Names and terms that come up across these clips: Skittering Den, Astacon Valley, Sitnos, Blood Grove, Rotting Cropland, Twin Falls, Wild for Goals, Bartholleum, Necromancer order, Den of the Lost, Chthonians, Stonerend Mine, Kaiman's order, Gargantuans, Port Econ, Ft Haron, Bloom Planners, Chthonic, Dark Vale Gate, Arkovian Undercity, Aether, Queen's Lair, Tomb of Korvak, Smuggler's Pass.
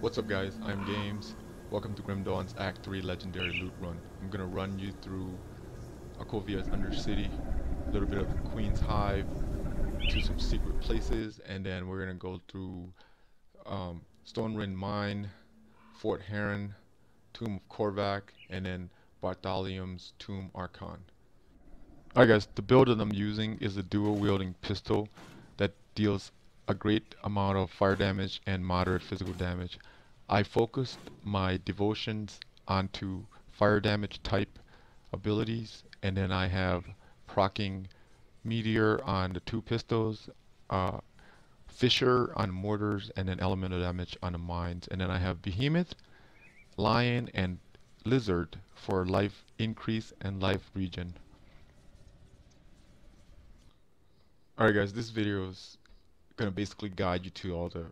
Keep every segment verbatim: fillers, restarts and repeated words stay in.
What's up guys, I'm Games. Welcome to Grim Dawn's Act three Legendary Loot Run. I'm going to run you through Arkovian's Undercity, a little bit of Queen's Hive, to some secret places, and then we're going to go through um, Stonerend Mine, Ft Haron, Tomb of Korvak, and then Bartholleum's Tomb Archon. Alright guys, the build that I'm using is a dual wielding pistol that deals a great amount of fire damage and moderate physical damage. I focused my devotions onto fire damage type abilities, and then I have procking meteor on the two pistols, uh, fissure on mortars, and then elemental damage on the mines. And then I have behemoth, lion, and lizard for life increase and life regen. Alright guys, this video is going to basically guide you to all the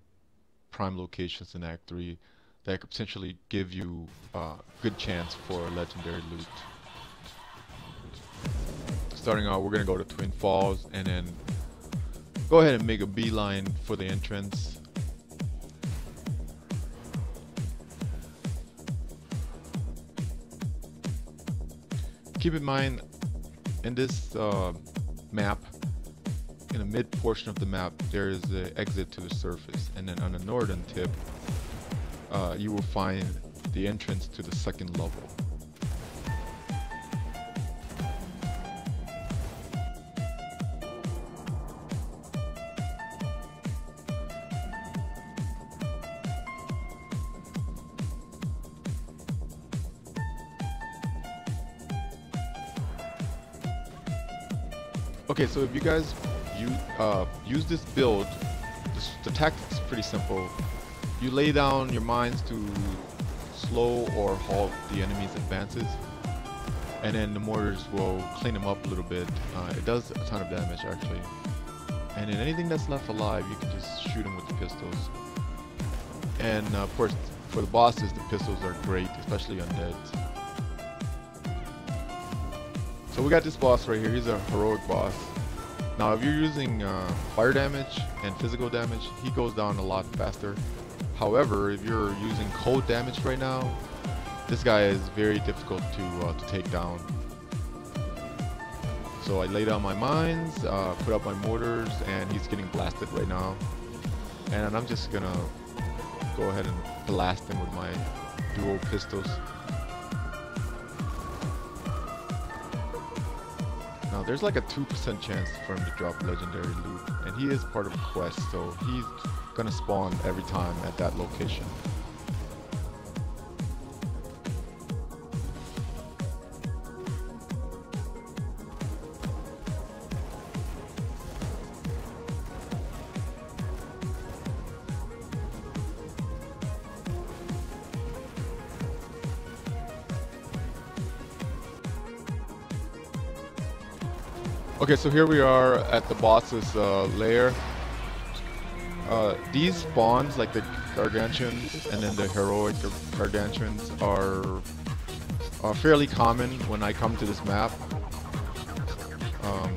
prime locations in Act three that could potentially give you a uh, good chance for legendary loot. Starting out, we're going to go to Twin Falls and then go ahead and make a beeline for the entrance. Keep in mind, in this uh, map, in the mid portion of the map, there is the exit to the surface, and then on the northern tip uh, you will find the entrance to the second level. Okay, so if you guys You uh, use this build, the, the tactics is pretty simple. You lay down your mines to slow or halt the enemy's advances, and then the mortars will clean them up a little bit. Uh, it does a ton of damage actually, and then anything that's left alive you can just shoot them with the pistols. And uh, of course for the bosses the pistols are great, especially undeads. So we got this boss right here. He's a heroic boss. Now if you're using uh, fire damage and physical damage, he goes down a lot faster. However, if you're using cold damage right now, this guy is very difficult to, uh, to take down. So I lay down my mines, uh, put up my mortars, and he's getting blasted right now. And I'm just gonna go ahead and blast him with my dual pistols. There's like a two percent chance for him to drop legendary loot, and he is part of a quest, so he's gonna spawn every time at that location. Okay, so here we are at the boss's uh, lair. Uh, these spawns, like the Gargantuans and then the heroic Gargantuans, are, are fairly common when I come to this map. Um,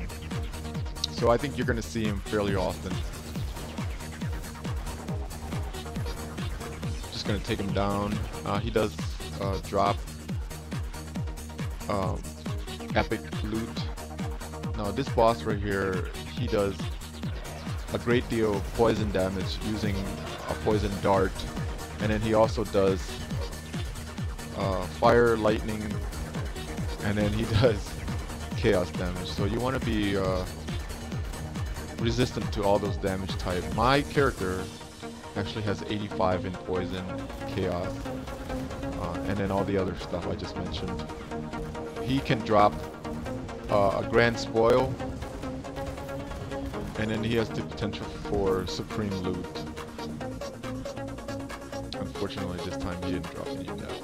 so I think you're going to see them fairly often. Just going to take him down. Uh, he does uh, drop uh, epic loot. Now this boss right here, he does a great deal of poison damage using a poison dart, and then he also does uh, fire, lightning, and then he does chaos damage. So you want to be uh, resistant to all those damage types. My character actually has eighty-five in poison, chaos, uh, and then all the other stuff I just mentioned. He can drop Uh, a grand spoil, and then he has the potential for supreme loot. Unfortunately this time he didn't drop any of that.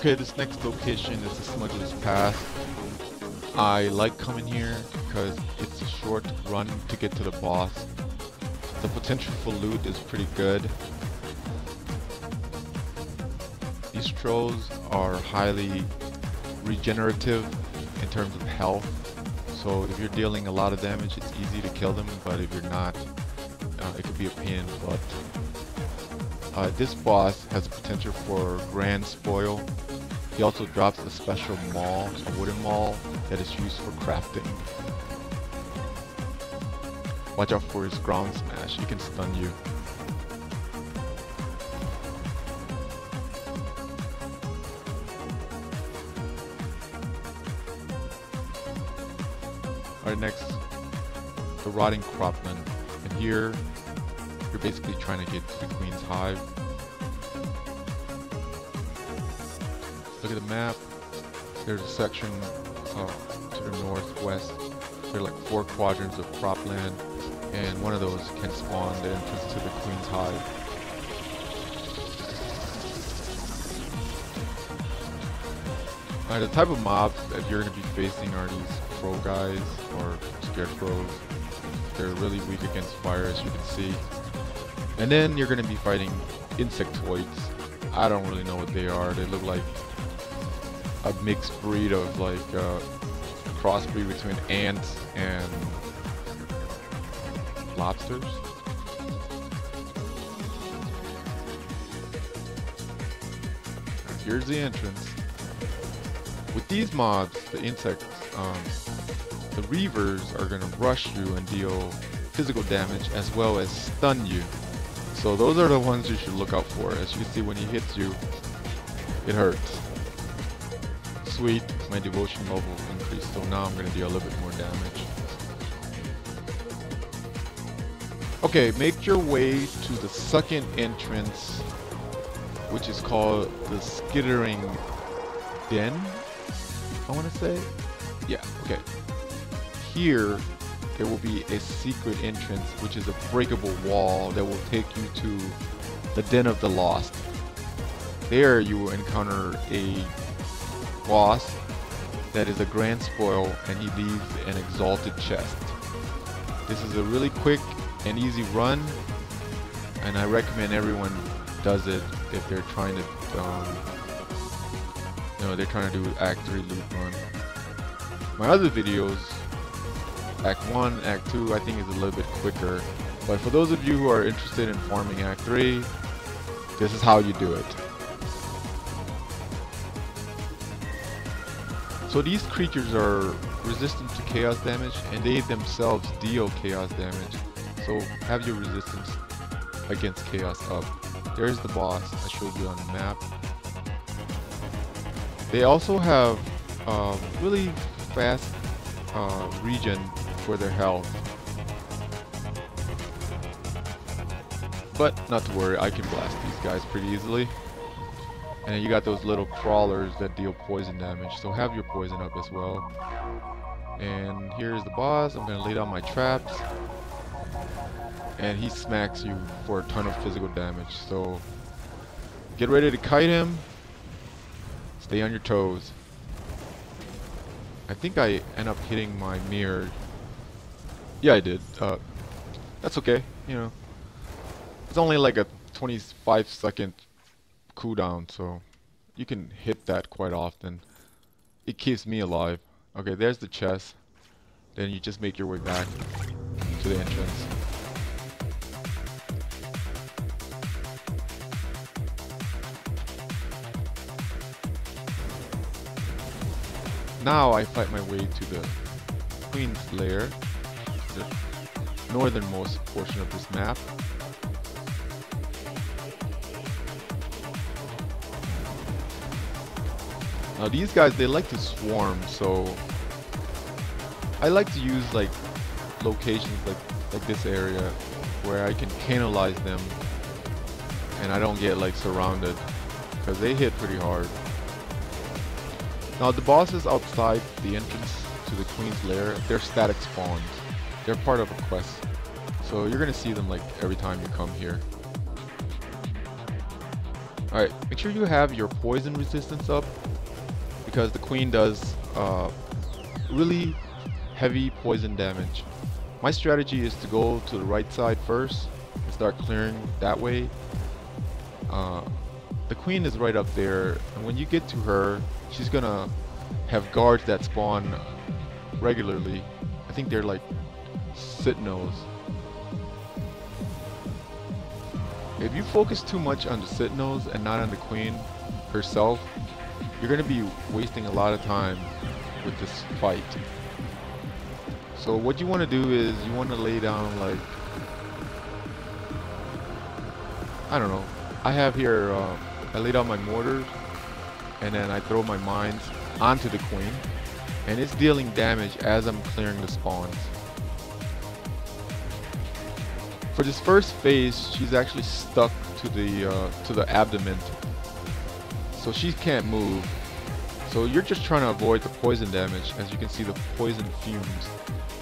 Okay, this next location is the Smuggler's Pass. I like coming here because it's a short run to get to the boss. The potential for loot is pretty good. These trolls are highly regenerative in terms of health, so if you're dealing a lot of damage it's easy to kill them, but if you're not, Uh, it could be a pin, but uh, this boss has a potential for grand spoil. He also drops a special maul, a wooden maul, that is used for crafting. Watch out for his ground smash, it can stun you. Alright, next, the Rotting Cropland. And here, you're basically trying to get to the Queen's Hive. Look at the map. There's a section uh, to the northwest. There are like four quadrants of cropland, and one of those can spawn the entrance to the Queen's Hive. Alright, the type of mobs that you're going to be facing are these crow guys, or scarecrows. They're really weak against fire, as you can see. And then you're going to be fighting insectoids. I don't really know what they are. They look like a mixed breed of like uh, a crossbreed between ants and lobsters. Here's the entrance. With these mobs, the insects, um, the reavers are going to rush you and deal physical damage as well as stun you. So those are the ones you should look out for. As you can see, when he hits you, it hurts. Sweet, my devotion level increased, so now I'm going to deal a little bit more damage. Okay, make your way to the second entrance, which is called the Skittering Den. I want to say? Yeah, okay. Here, there will be a secret entrance, which is a breakable wall that will take you to the Den of the Lost. There you will encounter a boss that is a grand spoil, and he leaves an exalted chest. This is a really quick and easy run, and I recommend everyone does it if they're trying to um, No, they're trying to do Act three loot run. My other videos, Act one, Act two, I think is a little bit quicker. But for those of you who are interested in farming Act three, this is how you do it. So these creatures are resistant to chaos damage, and they themselves deal chaos damage. So have your resistance against chaos up. There's the boss I showed you on the map. They also have uh, really fast uh, regen for their health, but not to worry, I can blast these guys pretty easily. And you got those little crawlers that deal poison damage, so have your poison up as well. And here's the boss. I'm going to lay down my traps, and he smacks you for a ton of physical damage, so get ready to kite him. Stay on your toes. I think I end up hitting my mirror. Yeah, I did. Uh, that's okay. You know, it's only like a twenty-five second cooldown, so you can hit that quite often. It keeps me alive. Okay, there's the chest. Then you just make your way back to the entrance. Now I fight my way to the Queen's Lair, the northernmost portion of this map. Now these guys, they like to swarm, so I like to use like locations like, like this area where I can canalize them and I don't get like surrounded, because they hit pretty hard. Now the bosses outside the entrance to the Queen's Lair, they're static spawns. They're part of a quest, so you're going to see them like every time you come here. Alright, make sure you have your poison resistance up, because the Queen does uh, really heavy poison damage. My strategy is to go to the right side first and start clearing that way. Uh, the Queen is right up there, and when you get to her, she's gonna have guards that spawn regularly. I think they're like Sitnos. if you focus too much on the Sitnos and not on the Queen herself, you're going to be wasting a lot of time with this fight. So what you want to do is you want to lay down, like, I don't know, I have here, uh, I lay down my mortars and then I throw my mines onto the Queen, and it's dealing damage as I'm clearing the spawns. For this first phase, she's actually stuck to the uh, to the abdomen, so she can't move. So you're just trying to avoid the poison damage. As you can see, the poison fumes,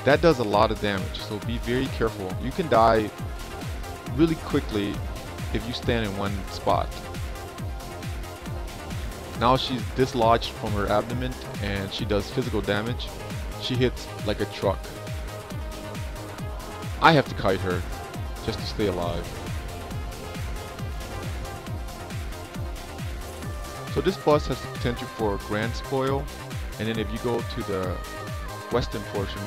that does a lot of damage. So be very careful. You can die really quickly if you stand in one spot. Now she's dislodged from her abdomen and she does physical damage. She hits like a truck. I have to kite her just to stay alive. So this boss has the potential for Grand Spoil, and then if you go to the western portion,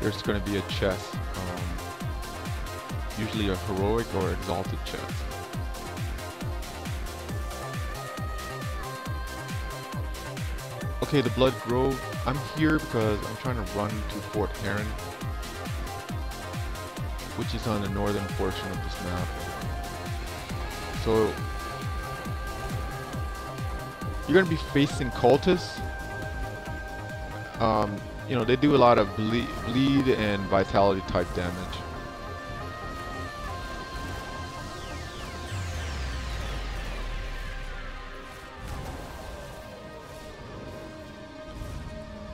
there's going to be a chest, um, usually a heroic or exalted chest. Okay, the Blood Grove. I'm here because I'm trying to run to Ft Haron, which is on the northern portion of this map. So you're going to be facing cultists. Um, you know, they do a lot of ble bleed and vitality type damage.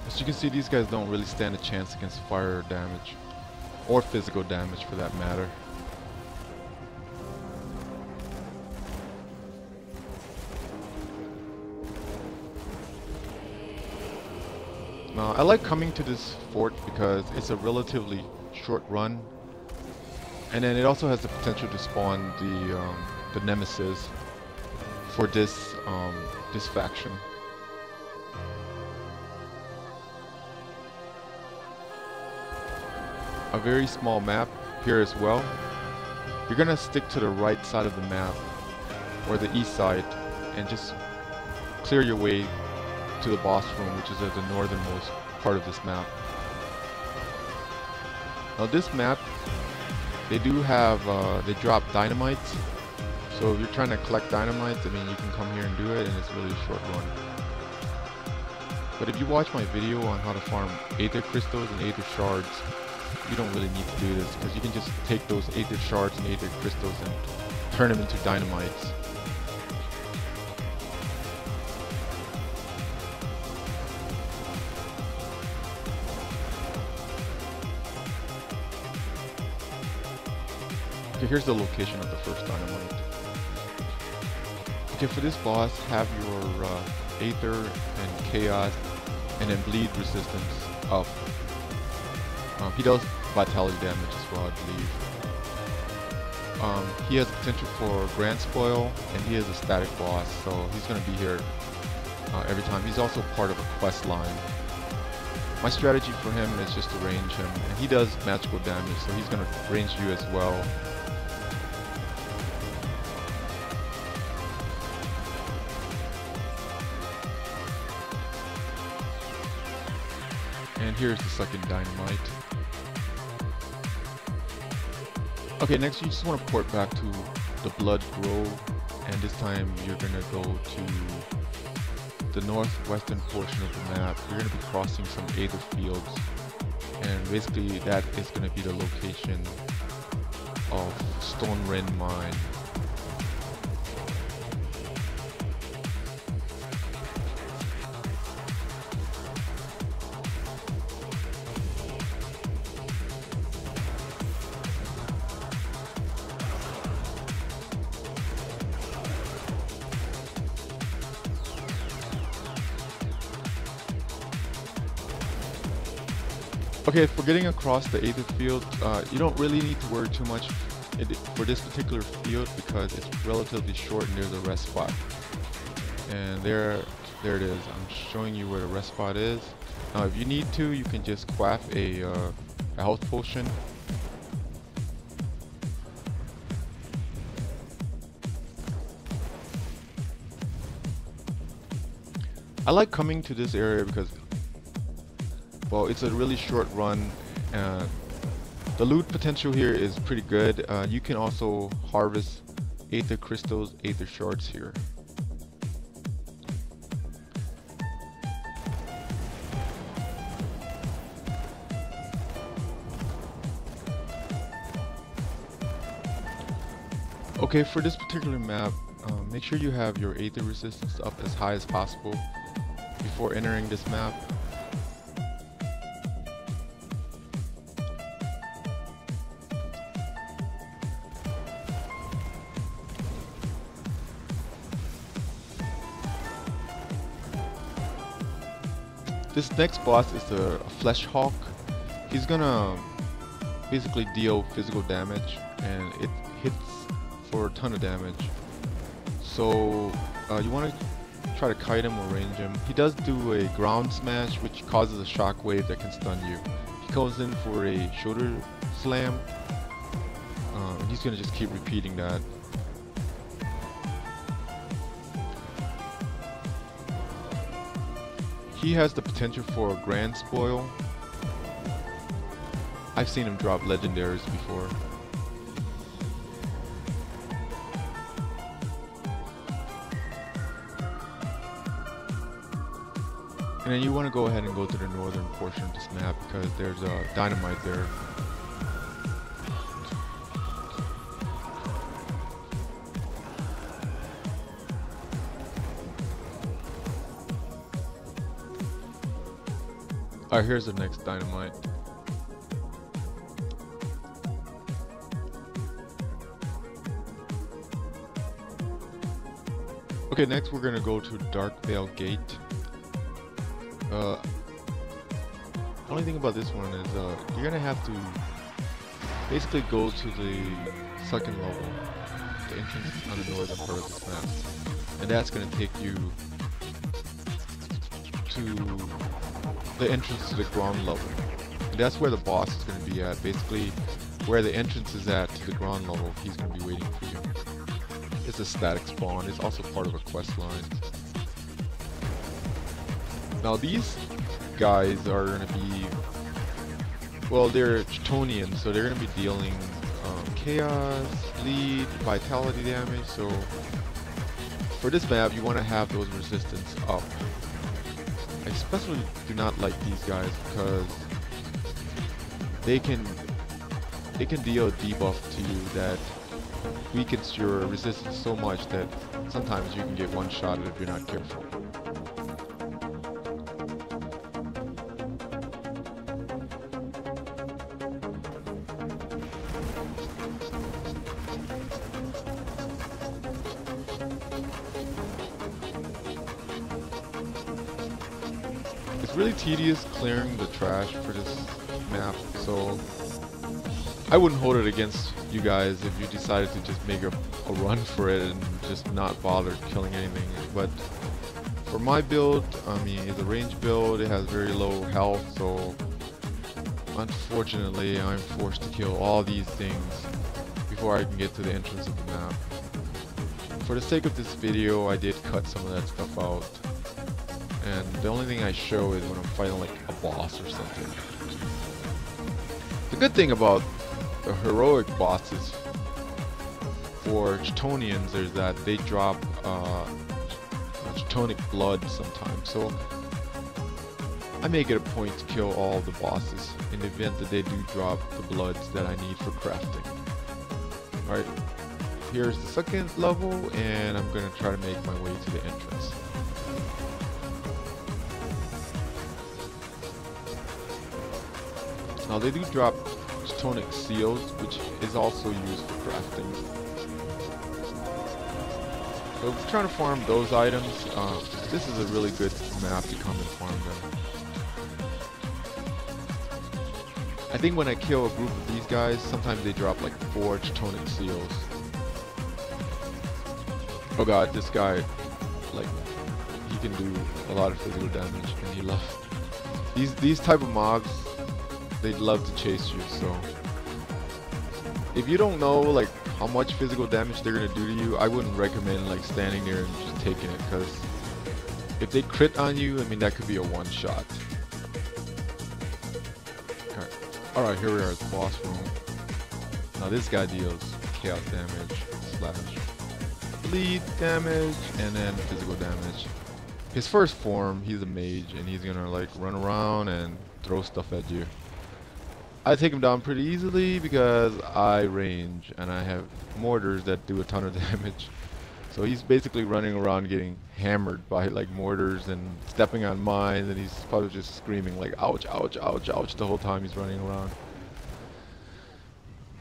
As you can see, these guys don't really stand a chance against fire damage, or physical damage for that matter. Now, I like coming to this fort because it's a relatively short run, and then it also has the potential to spawn the um, the nemesis for this um, this faction. A very small map here as well. You're gonna stick to the right side of the map, or the east side, and just clear your way to the boss room, which is at the northernmost part of this map. Now this map, they do have, uh, they drop dynamites, so if you're trying to collect dynamites, I mean, you can come here and do it, and it's really a short run. But if you watch my video on how to farm Aether Crystals and Aether Shards, you don't really need to do this, because you can just take those Aether Shards and Aether Crystals and turn them into dynamites. Okay, here's the location of the first dynamite. Okay, for this boss, have your uh, Aether and Chaos and then Bleed resistance up. Um, he does vitality damage as well, I believe. Um, he has potential for Grand Spoil, and he is a static boss, so he's going to be here uh, every time. He's also part of a quest line. My strategy for him is just to range him, and he does magical damage, so he's going to range you as well. And here's the second dynamite. Okay, next you just want to port back to the Blood Grove, and this time you're going to go to the northwestern portion of the map. You're going to be crossing some Aether fields, and basically that is going to be the location of Stonerend Mine. Okay, for getting across the Aether field, uh, you don't really need to worry too much for this particular field because it's relatively short near the rest spot. And there, there it is. I'm showing you where the rest spot is. Now, if you need to, you can just quaff a, uh, a health potion. I like coming to this area because, well, it's a really short run. Uh, the loot potential here is pretty good. Uh, you can also harvest Aether crystals, Aether shards here. Okay, for this particular map, um, make sure you have your Aether resistance up as high as possible before entering this map. This next boss is the Flesh Hawk. He's gonna basically deal physical damage, and it hits for a ton of damage, so uh, you want to try to kite him or range him. He does do a ground smash, which causes a shockwave that can stun you. He comes in for a shoulder slam, um, and he's going to just keep repeating that. He has the potential for a grand spoil. I've seen him drop legendaries before. And then you want to go ahead and go to the northern portion of this map because there's a uh, dynamite there. Alright, here's the next dynamite. Okay, next we're going to go to Dark Vale Gate. Uh, the only thing about this one is uh, you're gonna have to basically go to the second level, the entrance on the northern part of this map, and that's gonna take you to the entrance to the ground level. And that's where the boss is gonna be at, basically where the entrance is at to the ground level. He's gonna be waiting for you. It's a static spawn. It's also part of a quest line. Now these guys are going to be, well, they're Chthonians, so they're going to be dealing um, chaos, bleed, vitality damage, so for this map you want to have those resistance up. I especially do not like these guys because they can, they can deal a debuff to you that weakens your resistance so much that sometimes you can get one-shotted if you're not careful. Really tedious clearing the trash for this map, so I wouldn't hold it against you guys if you decided to just make a, a run for it and just not bother killing anything. But for my build, I mean, it's a range build, it has very low health, so unfortunately I'm forced to kill all these things before I can get to the entrance of the map. For the sake of this video, I did cut some of that stuff out. And the only thing I show is when I'm fighting like a boss or something. The good thing about the heroic bosses for Chthonians is that they drop uh, Chthonic blood sometimes. So I make it a point to kill all the bosses in the event that they do drop the bloods that I need for crafting. Alright, here's the second level and I'm going to try to make my way to the entrance. Now they do drop Chthonic seals, which is also used for crafting. So if you're trying to farm those items, uh, this is a really good map to come and farm them. I think when I kill a group of these guys, sometimes they drop like four Chthonic seals. Oh god, this guy, like, he can do a lot of physical damage, and he loves these these type of mobs. They'd love to chase you, so if you don't know like how much physical damage they're gonna do to you, I wouldn't recommend like standing there and just taking it, because If they crit on you, I mean, that could be a one-shot. Alright, all right, here we are at the boss room. Now this guy deals chaos damage, slash bleed damage, and then physical damage. His first form, he's a mage, and he's gonna like run around and throw stuff at you. I take him down pretty easily because I range and I have mortars that do a ton of damage. So he's basically running around getting hammered by like mortars and stepping on mines, and he's probably just screaming like ouch, ouch, ouch, ouch the whole time he's running around.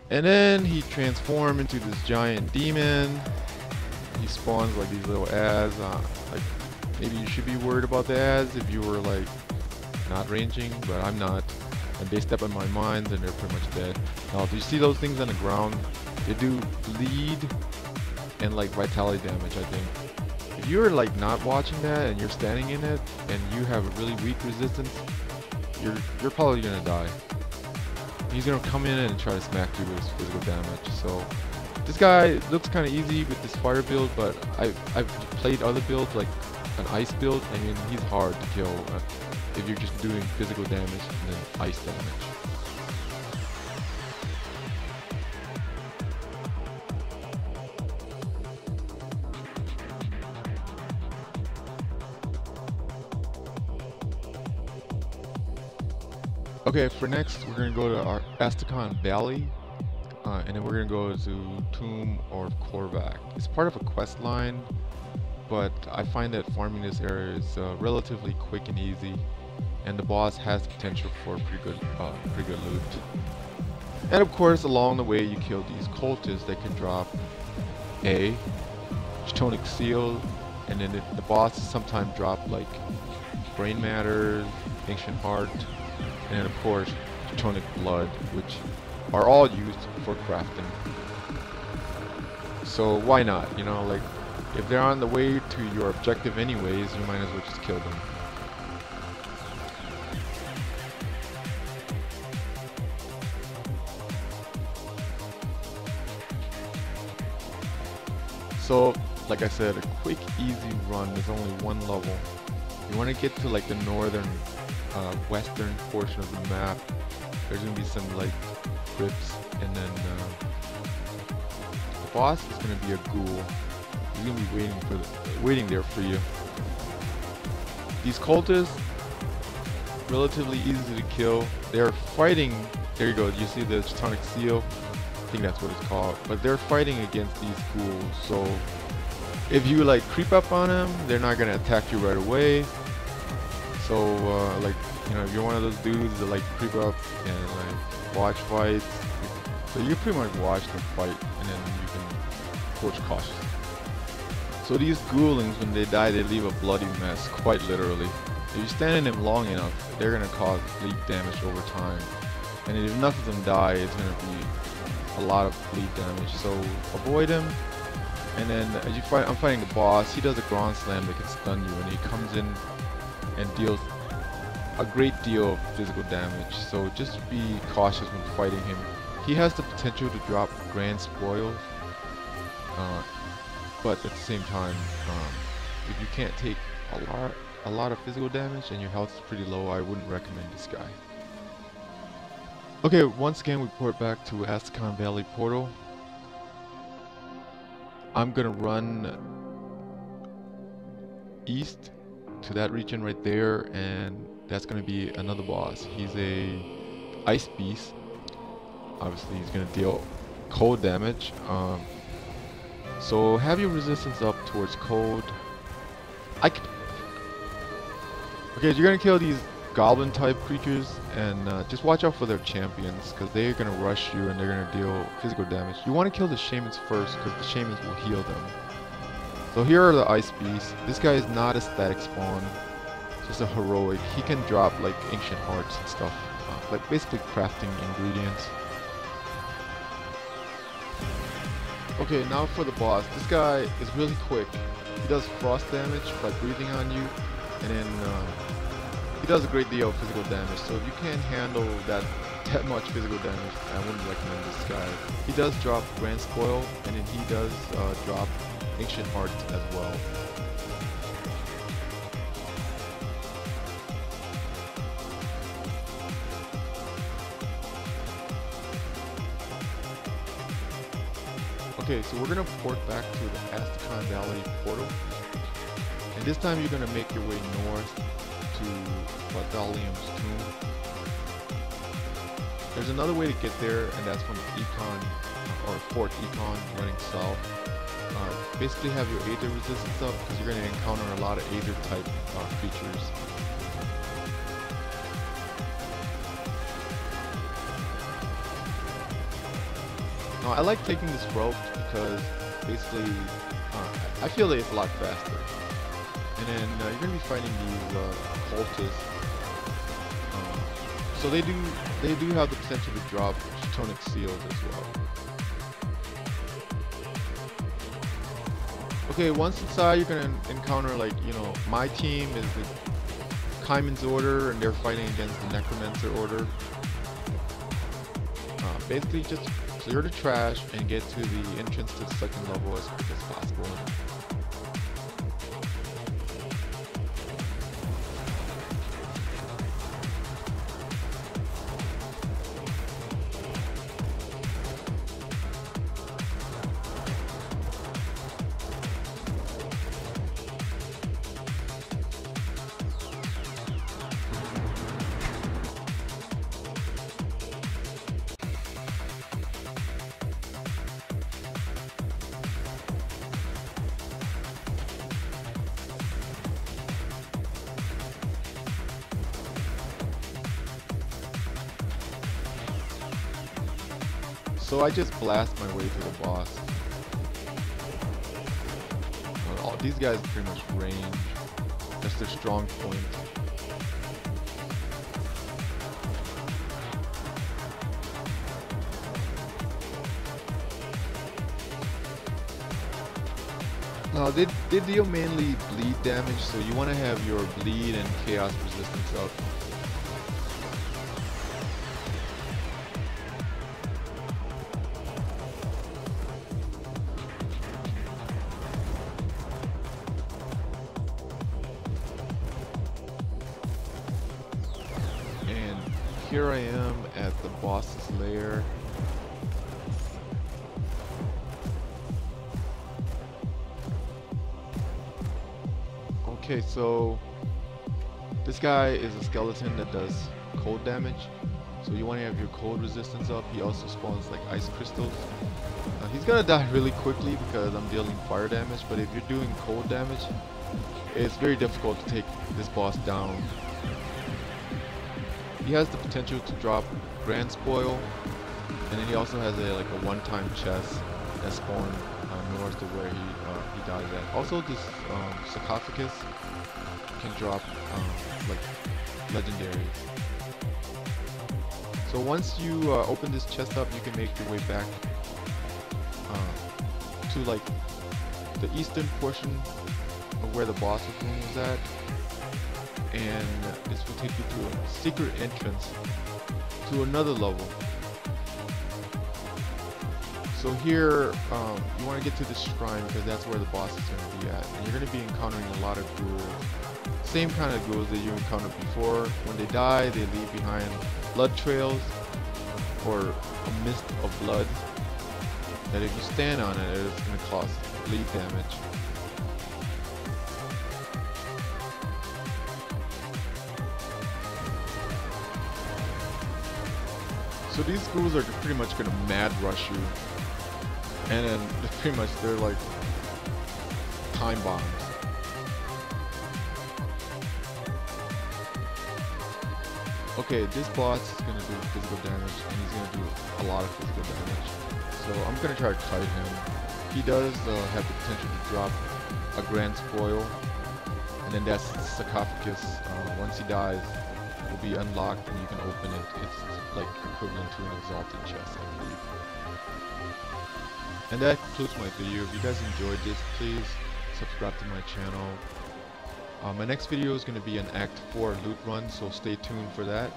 And then he transforms into this giant demon. He spawns like these little adds. Uh, like maybe you should be worried about the adds if you were like not ranging, but I'm not. And they step on my mines and they're pretty much dead. Now if you see those things on the ground, they do bleed and like vitality damage, I think. If you're like not watching that and you're standing in it and you have a really weak resistance, you're you're probably gonna die. He's gonna come in and try to smack you with his physical damage. So this guy looks kinda easy with this fire build, but I've I've played other builds like an ice build. I mean, he's hard to kill uh, if you're just doing physical damage and then ice damage. Okay, for next we're gonna go to our Astacon Valley, uh, and then we're gonna go to Tomb of Korvak. It's part of a quest line, but I find that farming this area is uh, relatively quick and easy, and the boss has the potential for pretty good, uh, pretty good loot. And of course, along the way, you kill these cultists that can drop a Chthonic seal, and then the boss sometimes drop like brain matter, ancient heart, and of course Chthonic blood, which are all used for crafting. So why not? You know, like, if they're on the way to your objective anyways, you might as well just kill them. So, like I said, a quick, easy run. There's only one level. You want to get to like the northern, uh, western portion of the map. There's gonna be some like crypts, and then uh, the boss is gonna be a ghoul. You're gonna be waiting for the, waiting there for you. These cultists, relatively easy to kill. They're fighting. There you go. You see the Chthonic seal? I think that's what it's called. But they're fighting against these ghouls. So if you like creep up on them, they're not gonna attack you right away. So uh, like, you know, if you're one of those dudes that like creep up and like watch fights, so you pretty much watch them fight, and then you can approach cautiously. So these ghoulings, when they die, they leave a bloody mess, quite literally. If you stand in them long enough, they're going to cause bleed damage over time. And if enough of them die, it's going to be a lot of bleed damage. So avoid him. And then as you fight, I'm fighting the boss. He does a ground slam that can stun you, and he comes in and deals a great deal of physical damage. So just be cautious when fighting him. He has the potential to drop grand spoils. Uh, But at the same time, um, if you can't take a lot, a lot of physical damage and your health is pretty low, I wouldn't recommend this guy. Okay, once again we port back to Astacon Valley Portal. I'm gonna run east to that region right there, and that's gonna be another boss. He's a ice beast. Obviously, he's gonna deal cold damage. Um, So have your resistance up towards cold. I c okay, you're gonna kill these goblin type creatures, and uh, just watch out for their champions, because they're gonna rush you and they're gonna deal physical damage. You want to kill the shamans first, because the shamans will heal them. So here are the ice beasts. This guy is not a static spawn, just a heroic. He can drop like ancient hearts and stuff, uh, like basically crafting ingredients. Okay, now for the boss. This guy is really quick. He does frost damage by breathing on you, and then uh, he does a great deal of physical damage. So if you can't handle that that much physical damage, I wouldn't recommend this guy. He does drop Grand Spoil, and then he does uh, drop Ancient Heart as well. Okay, so we're going to port back to the Astacon Valley portal. And this time you're going to make your way north to Bartholleum's Tomb. There's another way to get there, and that's from Econ, or Port Econ, running south. Uh, basically have your Aether resistance up, because you're going to encounter a lot of Aether type uh, features. Now, I like taking this route because basically uh, I feel that it's a lot faster. And then uh, you're going to be fighting these uh, cultists. So they do they do have the potential to drop Chthonic seals as well. Okay, once inside you're gonna encounter, like, you know, my team is the Kaiman's order, and they're fighting against the Necromancer order. Uh, basically just clear the trash and get to the entrance to the second level as quick as possible. So I just blast my way to the boss. All these guys are pretty much range. That's their strong point. Now they, they deal mainly bleed damage, so you want to have your bleed and chaos resistance up. Here I am at the boss's lair. Okay, so this guy is a skeleton that does cold damage, so you want to have your cold resistance up. He also spawns like ice crystals. Uh, he's gonna die really quickly because I'm dealing fire damage, but if you're doing cold damage, it's very difficult to take this boss down. He has the potential to drop Grand Spoil, and then he also has a like a one-time chest that spawned uh, north of where he uh, he dies at. Also, this um, sarcophagus can drop um, like legendaries. So once you uh, open this chest up, you can make your way back uh, to like the eastern portion of where the boss room was at. And this will take you to a secret entrance to another level. So here um, you want to get to the shrine because that's where the boss is going to be at, and you're going to be encountering a lot of ghouls, same kind of ghouls that you encountered before. When they die, they leave behind blood trails or a mist of blood that if you stand on it, it's going to cause bleed damage. So these ghouls are pretty much gonna mad rush you, and then pretty much they're like time bombs. Okay, this boss is gonna do physical damage, and he's gonna do a lot of physical damage. So I'm gonna try to fight him. He does uh, have the potential to drop a Grand Spoil, and then that's the sarcophagus. Uh, once he dies, will be unlocked and you can open it. It's like equivalent to an exalted chest, I believe. And that concludes my video. If you guys enjoyed this, please subscribe to my channel. Uh, my next video is going to be an Act four loot run, so stay tuned for that.